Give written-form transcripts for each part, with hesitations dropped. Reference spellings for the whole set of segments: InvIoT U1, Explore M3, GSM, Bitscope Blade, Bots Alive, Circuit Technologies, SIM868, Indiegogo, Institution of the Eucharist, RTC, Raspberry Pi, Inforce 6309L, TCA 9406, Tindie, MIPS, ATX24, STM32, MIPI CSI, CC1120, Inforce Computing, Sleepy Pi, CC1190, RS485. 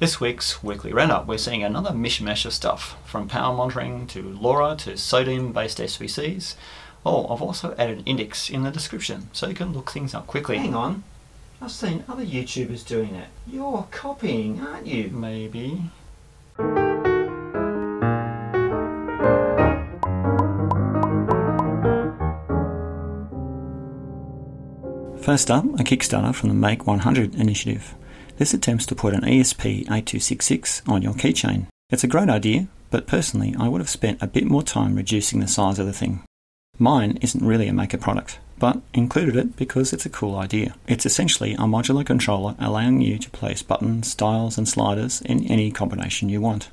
This week's weekly roundup, we're seeing another mishmash of stuff, from power monitoring to LoRa to SODIMM-based SBCs. Oh, I've also added an index in the description, so you can look things up quickly. Hang on, I've seen other YouTubers doing that. You're copying, aren't you? Maybe. First up, a Kickstarter from the Make 100 initiative. This attempts to put an ESP8266 on your keychain. It's a great idea, but personally I would have spent a bit more time reducing the size of the thing. Mine isn't really a maker product, but included it because it's a cool idea. It's essentially a modular controller allowing you to place buttons, dials and sliders in any combination you want.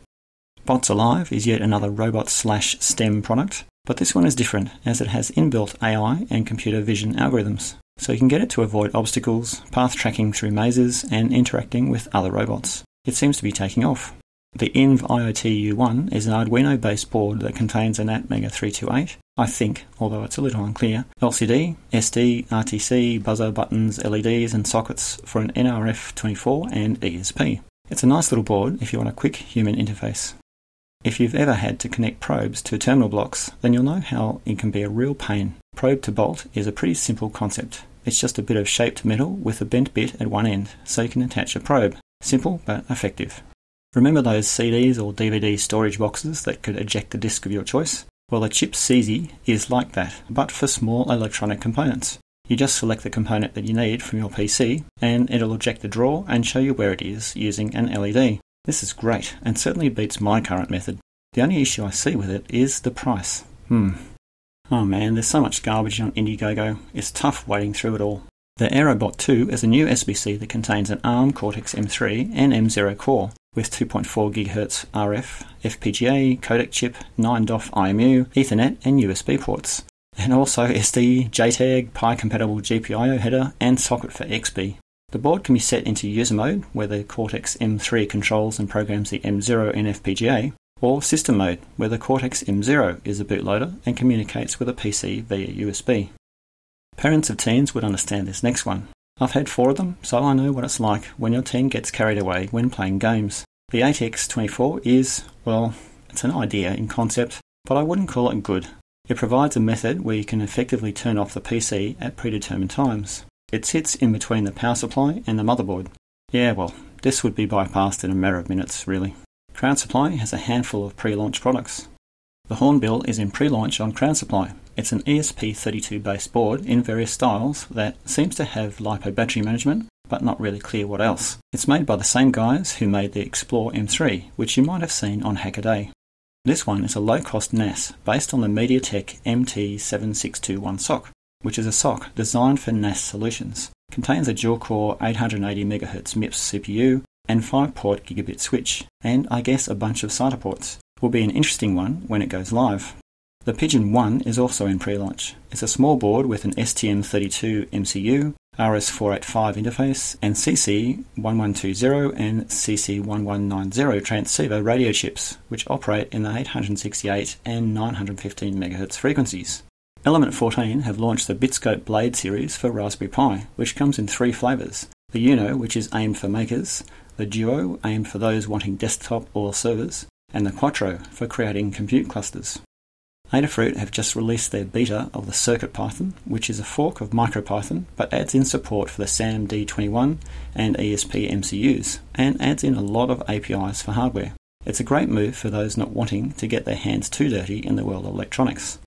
Bots Alive is yet another robot slash STEM product, but this one is different as it has inbuilt AI and computer vision algorithms. So you can get it to avoid obstacles, path tracking through mazes, and interacting with other robots. It seems to be taking off. The InvIoT U1 is an Arduino-based board that contains an ATmega328, I think, although it's a little unclear, LCD, SD, RTC, buzzer buttons, LEDs, and sockets for an NRF 24 and ESP. It's a nice little board if you want a quick human interface. If you've ever had to connect probes to terminal blocks, then you'll know how it can be a real pain. Probe to bolt is a pretty simple concept. It's just a bit of shaped metal with a bent bit at one end, so you can attach a probe. Simple but effective. Remember those CDs or DVD storage boxes that could eject the disc of your choice? Well, the Chipseasy is like that, but for small electronic components. You just select the component that you need from your PC, and it'll eject the drawer and show you where it is using an LED. This is great, and certainly beats my current method. The only issue I see with it is the price. Oh man, there's so much garbage on Indiegogo, it's tough wading through it all. The Aerobot 2 is a new SBC that contains an ARM Cortex-M3 and M0 core, with 2.4 GHz RF, FPGA, codec chip, 9-DOF IMU, Ethernet and USB ports, and also SD, JTAG, PI-compatible GPIO header and socket for XB. The board can be set into user mode, where the Cortex-M3 controls and programs the M0 and FPGA, or system mode, where the Cortex-M0 is a bootloader and communicates with a PC via USB. Parents of teens would understand this next one. I've had four of them, so I know what it's like when your teen gets carried away when playing games. The ATX24 is, well, it's an idea in concept, but I wouldn't call it good. It provides a method where you can effectively turn off the PC at predetermined times. It sits in between the power supply and the motherboard. Yeah, well, this would be bypassed in a matter of minutes, really. CrowdSupply has a handful of pre-launch products. The Hornbill is in pre-launch on CrowdSupply. It's an ESP32 based board in various styles that seems to have LiPo battery management, but not really clear what else. It's made by the same guys who made the Explore M3, which you might have seen on Hackaday. This one is a low-cost NAS based on the MediaTek MT7621 SoC, which is a SoC designed for NAS solutions. Contains a dual-core 880 MHz MIPS CPU, and 5-port gigabit switch, and I guess a bunch of SATA ports. Will be an interesting one when it goes live. The Pigeon 1 is also in pre-launch. It's a small board with an STM32 MCU, RS485 interface, and CC1120 and CC1190 transceiver radio chips, which operate in the 868 and 915 MHz frequencies. Element 14 have launched the Bitscope Blade series for Raspberry Pi, which comes in three flavours. The Uno, which is aimed for makers, the Duo, aimed for those wanting desktop or servers, and the Quattro, for creating compute clusters. Adafruit have just released their beta of the CircuitPython, which is a fork of MicroPython, but adds in support for the SAM-D21 and ESP MCUs, and adds in a lot of APIs for hardware. It's a great move for those not wanting to get their hands too dirty in the world of electronics.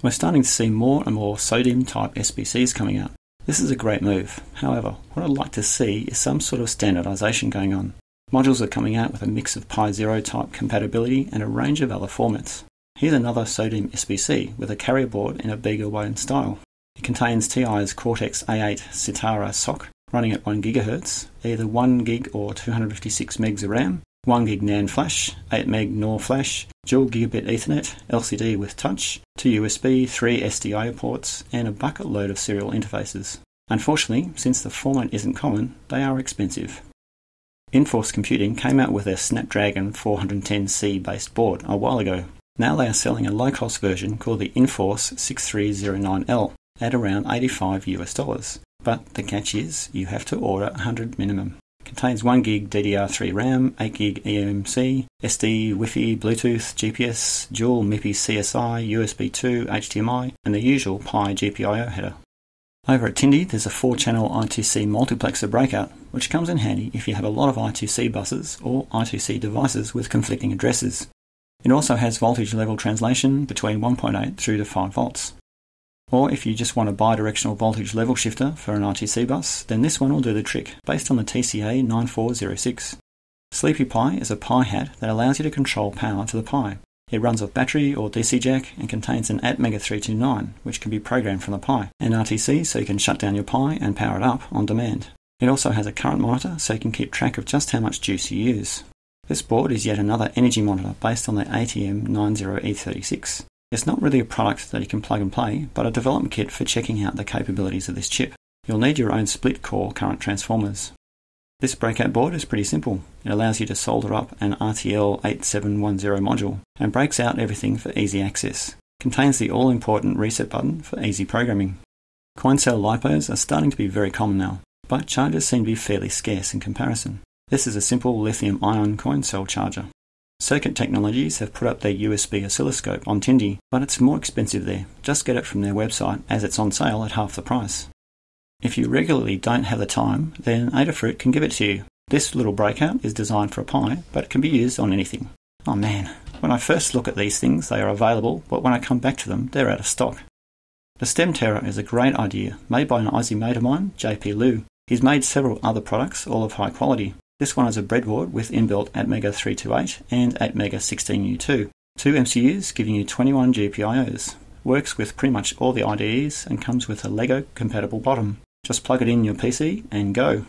We're starting to see more and more SODIMM-type SBCs coming out. This is a great move. However, what I'd like to see is some sort of standardization going on. Modules are coming out with a mix of Pi0 type compatibility and a range of other formats. Here's another SODIMM SBC with a carrier board in a BeagerWine style. It contains TI's Cortex A8 Citara SoC running at 1 GHz, either 1 gig or 256 megs of RAM, 1 gig NAND flash, 8 meg NOR flash, dual gigabit Ethernet, LCD with touch, 2 USB, 3 SDIO ports, and a bucket load of serial interfaces. Unfortunately, since the format isn't common, they are expensive. Inforce Computing came out with their Snapdragon 410C based board a while ago. Now they are selling a low-cost version called the Inforce 6309L at around $85 US. But the catch is, you have to order 100 minimum. Contains 1GB DDR3 RAM, 8GB eMMC, SD, Wi-Fi, Bluetooth, GPS, dual MIPI CSI, USB 2, HDMI, and the usual Pi GPIO header. Over at Tindie, there's a 4-channel I2C multiplexer breakout, which comes in handy if you have a lot of I2C buses or I2C devices with conflicting addresses. It also has voltage level translation between 1.8 through to 5 volts. Or if you just want a bidirectional voltage level shifter for an RTC bus, then this one will do the trick, based on the TCA 9406. Sleepy Pi is a Pi hat that allows you to control power to the Pi. It runs off battery or DC jack and contains an ATmega328, which can be programmed from the Pi, and RTC so you can shut down your Pi and power it up on demand. It also has a current monitor so you can keep track of just how much juice you use. This board is yet another energy monitor based on the ATM90E36. It's not really a product that you can plug and play, but a development kit for checking out the capabilities of this chip. You'll need your own split-core current transformers. This breakout board is pretty simple. It allows you to solder up an RTL8710 module and breaks out everything for easy access. Contains the all-important reset button for easy programming. Coin cell LiPos are starting to be very common now, but chargers seem to be fairly scarce in comparison. This is a simple lithium-ion coin cell charger. Circuit Technologies have put up their USB oscilloscope on Tindie, but it's more expensive there. Just get it from their website, as it's on sale at half the price. If you regularly don't have the time, then Adafruit can give it to you. This little breakout is designed for a Pi, but can be used on anything. Oh man, when I first look at these things they are available, but when I come back to them they're out of stock. The STEM Terror is a great idea, made by an Aussie mate of mine, JP Liu. He's made several other products, all of high quality. This one is a breadboard with inbuilt ATmega328 and ATmega16U2. 2 MCUs giving you 21 GPIOs. Works with pretty much all the IDEs and comes with a LEGO compatible bottom. Just plug it in your PC and go.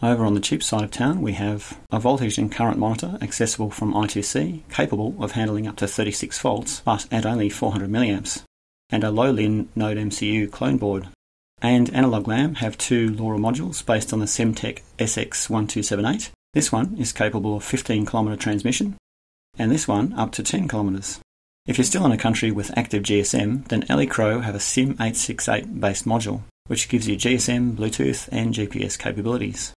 Over on the cheap side of town we have a voltage and current monitor accessible from I2C, capable of handling up to 36 volts but at only 400 milliamps, and a low-lin node MCU clone board. And Analog Lamb have 2 LoRa modules based on the Semtech SX1278. This one is capable of 15km transmission, and this one up to 10km. If you're still in a country with active GSM, then Ellie Crow have a SIM868 based module, which gives you GSM, Bluetooth, and GPS capabilities.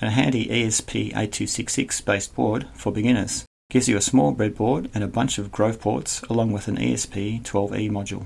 And a handy ESP8266 based board for beginners. Gives you a small breadboard and a bunch of Grove ports, along with an ESP12E module.